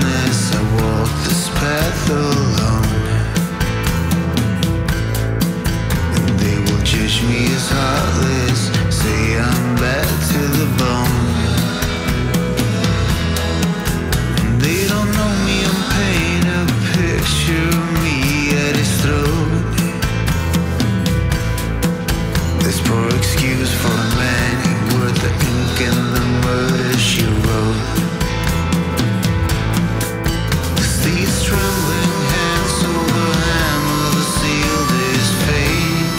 darkness, I walk this path alone, and they will judge me as heartless, say I'm bad to the bone. And they don't know me, I'm painting a picture of me at his throat. This poor excuse for a man who wrote the ink and the murder she wrote. Trembling hands hold the hammer that sealed his fate.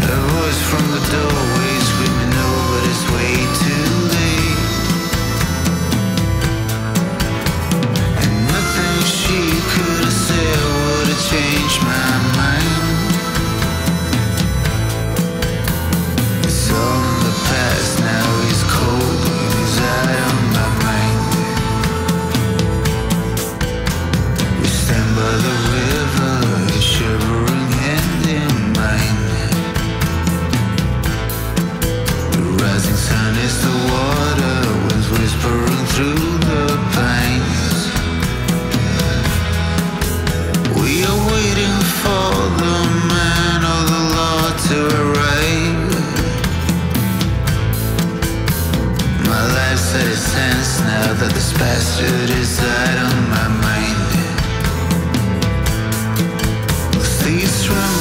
A voice from the doorway screaming, "No, but it's way too late." And nothing she could have said would have changed my mind. It's all in the past now. He's cold and he's out of my mind. By the river, a shivering hand in mine. The rising sun is the water, winds whispering through the pines. We are waiting for the man of the law to arrive. My life's at its hands now that this bastard is out of my mind. He's strong.